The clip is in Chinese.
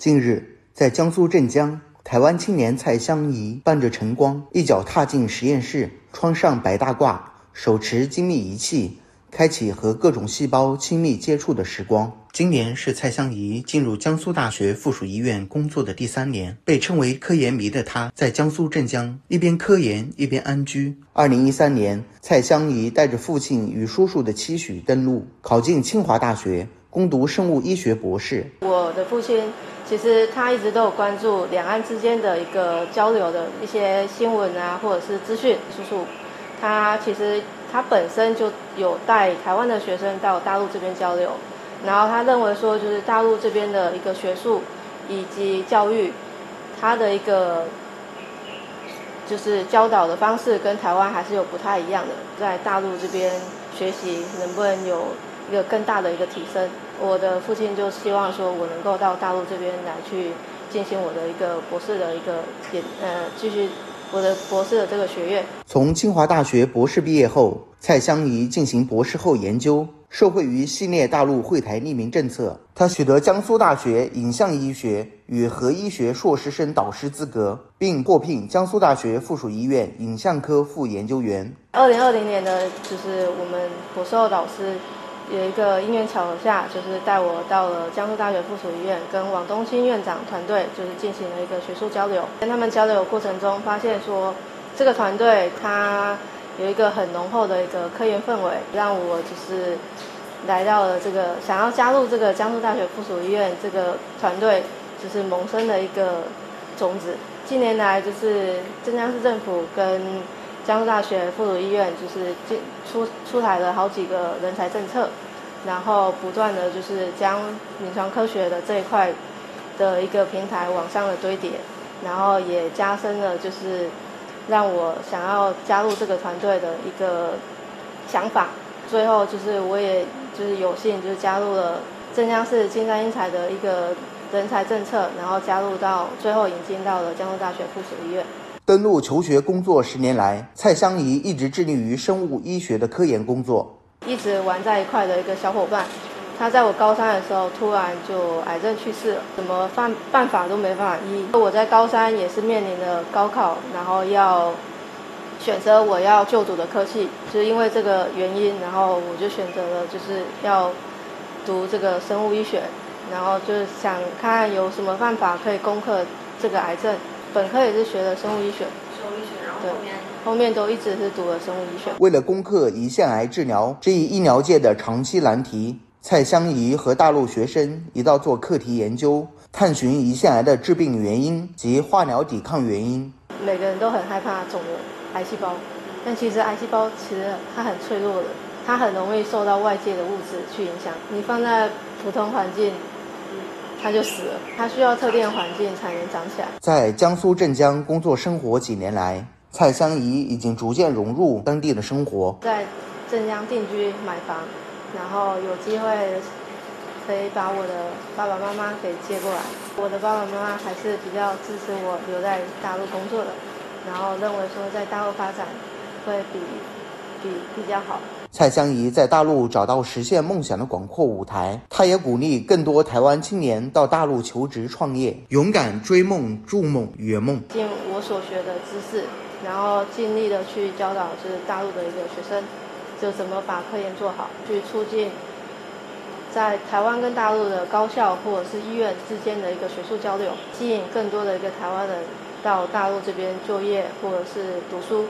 近日，在江苏镇江，台湾青年蔡湘宜伴着晨光，一脚踏进实验室，穿上白大褂，手持精密仪器，开启和各种细胞亲密接触的时光。今年是蔡湘宜进入江苏大学附属医院工作的第3年，被称为科研迷的她，在江苏镇江一边科研一边安居。2013年，蔡湘宜带着父亲与叔叔的期许登陆，考进清华大学，攻读生物医学博士。我的父亲其实他一直都有关注两岸之间的一个交流的一些新闻啊，或者是资讯。叔叔他其实他本身就有带台湾的学生到大陆这边交流，然后他认为说，就是大陆这边的一个学术以及教育，他的一个就是教导的方式跟台湾还是有不太一样的，在大陆这边学习能不能有一个更大的一个提升。我的父亲就希望说我能够到大陆这边来去进行我的一个博士的一个继续我的博士的这个学院。从清华大学博士毕业后，蔡湘宜进行博士后研究，受惠于系列大陆惠台利民政策，她取得江苏大学影像医学与核医学硕士生导师资格，并获聘江苏大学附属医院影像科副研究员。2020年呢，就是我们博士后导师有一个因缘巧合下，就是带我到了江苏大学附属医院，跟王东清院长团队就是进行了一个学术交流。跟他们交流过程中，发现说这个团队它有一个很浓厚的一个科研氛围，让我就是来到了这个想要加入这个江苏大学附属医院这个团队，就是萌生的一个种子。近年来，就是镇江市政府跟江苏大学附属医院就是出台了好几个人才政策，然后不断的就是将临床科学的这一块的一个平台往上的堆叠，然后也加深了就是让我想要加入这个团队的一个想法。最后就是我也就是有幸就是加入了镇江市金山英才的一个人才政策，然后加入到最后引进到了江苏大学附属医院。登陆求学工作10年来，蔡湘宜一直致力于生物医学的科研工作。一直玩在一块的一个小伙伴，他在我高3的时候突然就癌症去世了，什么办法都没办法医。我在高3也是面临了高考，然后要选择我要就读的科系，就是因为这个原因，然后我就选择了就是要读这个生物医学，然后就是想看有什么办法可以攻克这个癌症。本科也是学了生物医学，然后后面都一直是读了生物医学。为了攻克胰腺癌治疗这一医疗界的长期难题，蔡湘宜和大陆学生一道做课题研究，探寻胰腺癌的致病原因及化疗抵抗原因。每个人都很害怕肿瘤、癌细胞，但其实癌细胞其实它很脆弱的，它很容易受到外界的物质去影响。你放在普通环境，他就死了，他需要特定的环境才能长起来。在江苏镇江工作生活几年来，蔡湘宜已经逐渐融入当地的生活，在镇江定居买房，然后有机会可以把我的爸爸妈妈给接过来。我的爸爸妈妈还是比较支持我留在大陆工作的，然后认为说在大陆发展会比较好。蔡湘宜在大陆找到实现梦想的广阔舞台，她也鼓励更多台湾青年到大陆求职创业，勇敢追梦、筑梦、圆梦。尽我所学的知识，然后尽力的去教导就是大陆的一个学生，就怎么把科研做好，去促进在台湾跟大陆的高校或者是医院之间的一个学术交流，吸引更多的一个台湾人到大陆这边就业或者是读书。